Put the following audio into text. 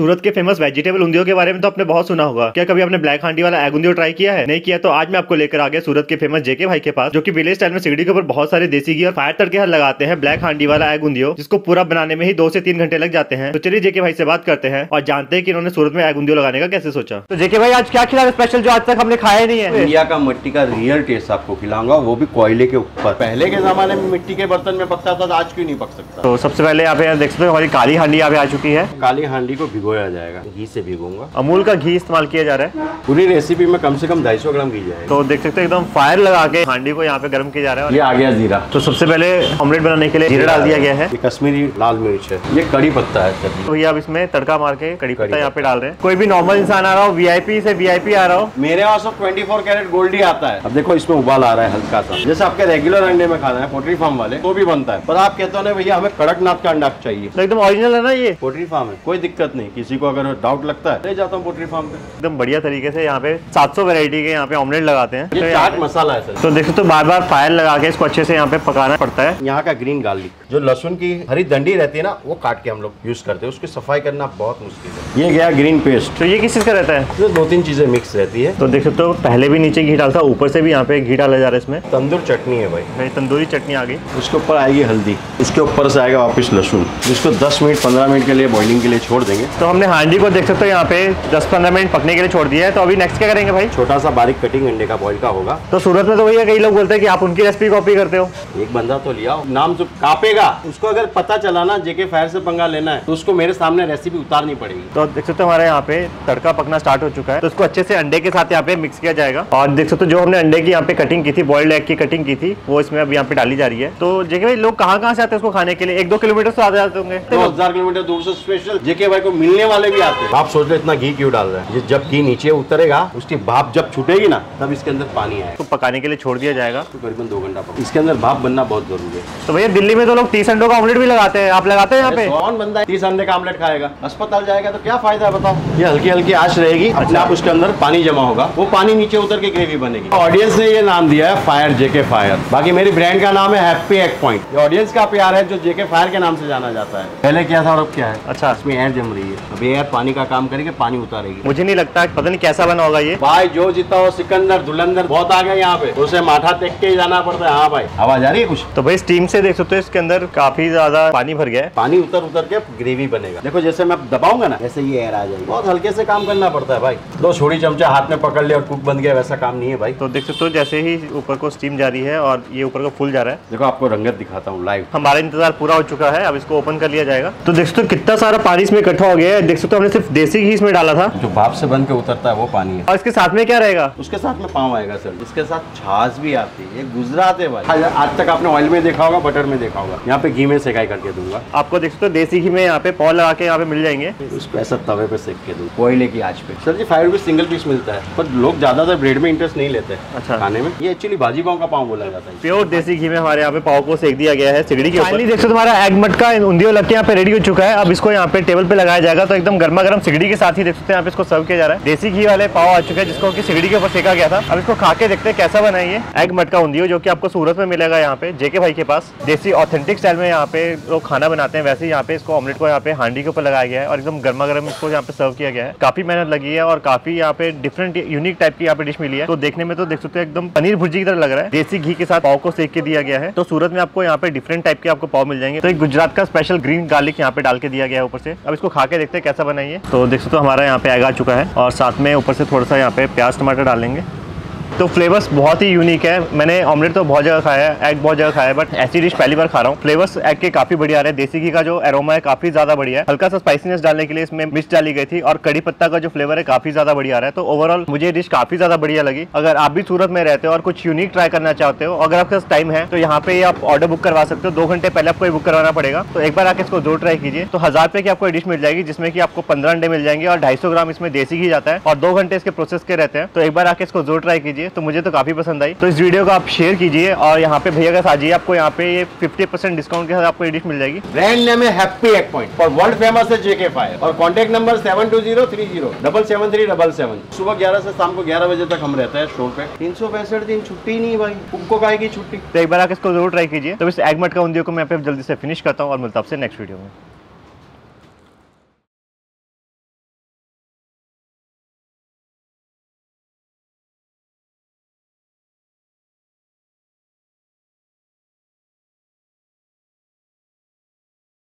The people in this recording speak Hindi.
सूरत के फेमस वेजिटेबल उंधियों के बारे में तो आपने बहुत सुना होगा। क्या कभी आपने ब्लैक हांडी वाला एग उंधियो ट्राई किया है? नहीं किया तो आज मैं आपको लेकर आ गया सूरत के फेमस जेके भाई के पास, जो कि विलेज स्टाइल में सिगड़ी के ऊपर बहुत सारे देसी घी और फायर तड़के हाथ लगाते हैं ब्लैक हांडी वाला एग उंधियो, जिसको पूरा बनाने में ही 2 से 3 घंटे लग जाते हैं। तो चलिए जेके भाई से बात करते हैं और जानते हैं कि इन्होंने सूरत में एग उंधियो लगाने का कैसे सोचा। तो जेके भाई आज क्या खिला स्पेशल जो आज तक हमने खाया नहीं है? इंडिया का मिट्टी का रियल टेस्ट आपको खिलाऊंगा, वो भी कोयले के ऊपर। पहले के जमाने में मिट्टी के बर्तन में पकता था, आज क्यों नहीं पक सकता। तो सबसे पहले आप यहाँ देख सकते हो हमारी काली हांडी यहाँ पे आ चुकी है। काली हांडी को भिगोया जाएगा, घी से भिगोऊंगा। अमूल का घी इस्तेमाल किया जा रहा है, पूरी रेसिपी में कम से कम 250 ग्राम घी जाएगा। तो देख सकते हो एकदम फायर लगा के हांडी को यहाँ पे गर्म किया जा रहा है। ये आ गया जीरा। तो सबसे पहले ऑमलेट बनाने के लिए जीरा डाल दिया गया है। ये कश्मीरी लाल मिर्च है, ये कड़ी पत्ता है। तो ये आप इसमें तड़का मार के कड़ी पत्ता यहाँ पे डाल रहे हैं। कोई भी नॉर्मल इंसान आ रहा हो, VIP से VIP आ रहा हो, मेरे यहाँ सब 24 कैरेट गोल्ड ही आता है। अब देखो इसमें उबाल आ रहा है हल्का सा, जैसे आपके रेगुलर अंडे में खाना है पोल्ट्री फार्म वाले तो भी बनता है, पर आप कहते हो ना भैया हमें कडकनाथ का अंडा चाहिए। एकदम ओरिजिनल है ना, ये पोल्ट्री फार्म है, कोई दिक्कत नहीं। किसी को अगर डाउट लगता है ले जाता हूँ पोल्ट्री फार्म पे। एकदम बढ़िया तरीके से यहाँ पे 700 वैरायटी के यहाँ पे ऑमलेट लगाते हैं। ये चाट मसाला है सर। तो देखो तो बार बार फायर लगा के इसको अच्छे से यहाँ पे पकाना पड़ता है। यहाँ का ग्रीन गार्लिक, जो लहसुन की हरी डंडी रहती है ना, वो काट के हम लोग यूज करते हैं, उसकी सफाई करना बहुत मुश्किल है। ये गया ग्रीन पेस्ट। तो ये किस चीज का रहता है? तो 2-3 चीजें मिक्स रहती है। तो देखो तो पहले भी नीचे घी डालता, ऊपर से भी यहाँ पे घी डाला जा रहा है। इसमें तंदूर चटनी है भाई, तंदूरी चटनी आ गई। उसके ऊपर आएगी हल्दी, उसके ऊपर से आएगा वापस लहसुन, जिसको 10 मिनट 15 मिनट के लिए बॉइलिंग के लिए छोड़ देंगे। तो हमने हांडी को देख सकते हो यहाँ पे 10-15 मिनट पकने के लिए छोड़ दिया है। तो अभी नेक्स्ट क्या करेंगे भाई? छोटा सा बारीक कटिंग अंडे का बॉईल का होगा। तो सूरत में तो भैया कई लोग बोलते हैं कि आप उनकी रेसिपी कॉपी करते हो। एक बंदा तो लिया नाम जो कापेगा, उसको अगर पता चला ना जेके फायर से पंगा लेना है तो उसको मेरे सामने रेसिपी उतारनी पड़ेगी। तो देख सकते हो हमारे यहाँ पे तड़का पकना स्टार्ट हो चुका है। तो उसको अच्छे से अंडे के साथ यहाँ पे मिक्स किया जाएगा। और देख सकते हो जो हमने अंडे की यहाँ पे कटिंग की थी, बॉइल्ड एग की कटिंग की थी, वो इसमें अब यहाँ पे डाली जा रही है। तो जेके भाई लोग कहाँ कहाँ से आते हैं उसको खाने के लिए? 1-2 किलोमीटर से आते जाते होंगे। 2000 किलोमीटर दूर से स्पेशल जेके भाई को मिलने वाले भी आते हैं। आप सोच लो इतना घी क्यों डाल रहे हैं। ये जब घी नीचे उतरेगा, उसकी भाप जब छूटेगी ना, तब इसके अंदर पानी आएगा। तो पकाने के लिए छोड़ दिया जाएगा। तो करीबन 2 घंटा पका, इसके अंदर भाप बनना बहुत जरूरी है। तो भैया दिल्ली में तो लोग 30 अंडों का ऑमलेट भी लगाते हैं, आप लगाते हैं यहाँ पे? कौन बंदा 30 अंडे का ऑमलेट खाएगा? अस्पताल जाएगा तो क्या फायदा है बताओ। ये हल्की हल्की आंच रहेगी, अपने आप उसके अंदर पानी जमा होगा, वो पानी नीचे उतर के ग्रेवी बनेगी। ऑडियंस ने ये नाम दिया है फायर, जेके फायर। बाकी मेरी ब्रांड का नाम है हैप्पी एग पॉइंट। ऑडियंस का प्यार है जो जेके फायर के नाम से जाना जाता है। पहले क्या था और अब क्या है। अच्छा, इसमें एयर जम रही है, अब एयर पानी का काम करेगी, पानी उतारेगी। मुझे नहीं लगता, पता नहीं कैसा बना होगा ये। भाई जो जीता हो सिकंदर धुलंदर बहुत आ गया यहाँ पे, उसे माथा टेक के ही जाना पड़ता है। हाँ भाई आवाज आ रही है कुछ? तो भाई स्टीम से देख सकते हो इसके अंदर काफी ज्यादा पानी भर गया है। पानी उतर उतर के ग्रेवी बनेगा। देखो जैसे मैं दबाऊंगा ना, जैसे ये एयर आ जाएगी। बहुत हल्के से काम करना पड़ता है भाई। 2 छोटी चमचा हाथ में पकड़ ले और कुक बन गया, वैसा काम नहीं है भाई। तो देख सकते हो जैसे ही ऊपर को स्टीम जा रही है और ये ऊपर को फूल जा रहा है। देखो आपको रंगत दिखाता हूँ लाइव। हमारा इंतजार पूरा हो चुका है, अब इसको ओपन कर लिया जाएगा। तो देख सकते हो कितना सारा पानी इसमें इकट्ठा हो गया है। देख सकते हो हमने सिर्फ देसी घी इसमें डाला था, जो भाप से बन के उतरता है वो पानी है। और इसके साथ में क्या रहेगा? उसके साथ में पाव आएगा सर, इसके साथ छाछ भी आती है। ये गुजरात है भाई, आज तक आपने ऑयल में देखा होगा, बटर में देखा होगा, यहाँ पे घी में सेकाई करके दूंगा आपको। देख सकते हो देसी घी में यहाँ पे पाव लगा के यहाँ पे मिल जाएंगे। उसको ऐसा तवे पे सेक के दूँ कोयले की आँच पे। Sir ji 5 rupees single piece मिलता है, पर लोग ज्यादातर ब्रेड में इंटरेस्ट नहीं लेते। अच्छा, खाने में ये एक्चुअली भाजी पाव का पाव बोला जाता है। प्योर देसी घी में हमारे यहाँ पे पाव को सेक दिया गया है सिगड़ी के ऊपर। देख सकते हमारा एग मटका उंधियो लग के यहाँ पे रेडी हो चुका है। अब इसको यहाँ पे टेबल पे लगाया जाएगा। तो एकदम गर्मा गर्म सिगड़ी के साथ ही देख सकते हैं यहाँ पे इसको सर्व किया जा रहा है। देसी घी वाले पाव आ चुके हैं, जिसको कि सिगड़ी के ऊपर सेका गया था। अब इसको खा के देखते हैं कैसा बना ये एग मटका उंधियो, जो कि आपको सूरत में मिलेगा यहाँ पे जेके भाई के पास। देसी ऑथेंटिक स्टाइल में यहाँ पे लोग खाना बनाते हैं, वैसे यहाँ पे इसको ऑमलेट को यहाँ पे हांडी के ऊपर लगाया गया है और एकदम गर्मा गर्म इसको यहाँ पे सर्व किया गया है। काफी मेहनत लगी है और काफी यहाँ पे डिफरेंट यूनिक टाइप की यहाँ पे डिश मिली है। तो देखने में तो देख सकते हो एकदम पनीर भुर्जी की तरह लग रहा है। देसी घी के साथ पाव को सेक के दिया गया है। तो सूरत में आपको यहाँ पे डिफरेंट टाइप के आपको पाव मिल जाएंगे। तो गुजरात का स्पेशल ग्रीन गार्लिक यहाँ पे डाल के दिया गया है ऊपर से। अब इसको खा के देखते हैं कैसा बनाइए। तो देख सकते हो हमारा यहाँ पे एग आ चुका है और साथ में ऊपर से थोड़ा सा यहाँ पे प्याज टमाटर डालेंगे। तो फ्लेवर्स बहुत ही यूनिक है। मैंने ऑमलेट तो बहुत जगह खाया है, एग बहुत जगह खाया है, बट ऐसी डिश पहली बार खा रहा हूँ। फ्लेवर्स एग के काफी बढ़िया आ रहे हैं। देसी घी का जो एरोमा है काफी ज्यादा बढ़िया है। हल्का सा स्पाइसीनेस डालने के लिए इसमें मिर्च डाली गई थी और कड़ी पत्ता का जो फ्लेवर है काफी ज्यादा बढ़िया आ रहा है। तो ओवरऑल मुझे डिश काफी ज्यादा बढ़िया लगी। अगर आप भी सूरत में रहते हो और कुछ यूनिक ट्राई करना चाहते हो, अगर आपके पास टाइम है तो यहाँ पे आप ऑर्डर बुक करवा सकते हो। 2 घंटे पहले आपको बुक करवाना पड़ेगा। तो एक बार आके इसको जरूर ट्राई कीजिए। तो 1000 रुपये की आपको डिश मिल जाएगी, जिसमें कि आपको 15 अंडे मिल जाएंगे और 250 ग्राम इसमें देसी घी जाता है और 2 घंटे इसके प्रोसेस के रहते हैं। तो एक बार आके इसको जरूर ट्राई कीजिए। तो मुझे तो काफी पसंद आई। तो इस वीडियो को आप शेयर कीजिए और यहाँ पे भैया का साजिए आपको यहाँ पे 50% डिस्काउंट के साथ आपको ये डिश मिल जाएगी। ब्रांड नेम है हैप्पी एग पॉइंट और वर्ल्ड फेमस है जेके फायर। और कॉन्टेक्ट नंबर 7203077377। सुबह 11 से शाम को 11 बजे तक हम रहते हैं स्टोर पे। 365 दिन छुट्टी नहीं भाई, उनको काहे छुट्टी। तो एक बार आप इसको जरूर ट्राई कीजिए। तो इस एग मटका उंधियो को मैं यहाँ पे जल्दी से फिनिश करता हूँ और मिलता हूँ आपसे नेक्स्ट वीडियो में।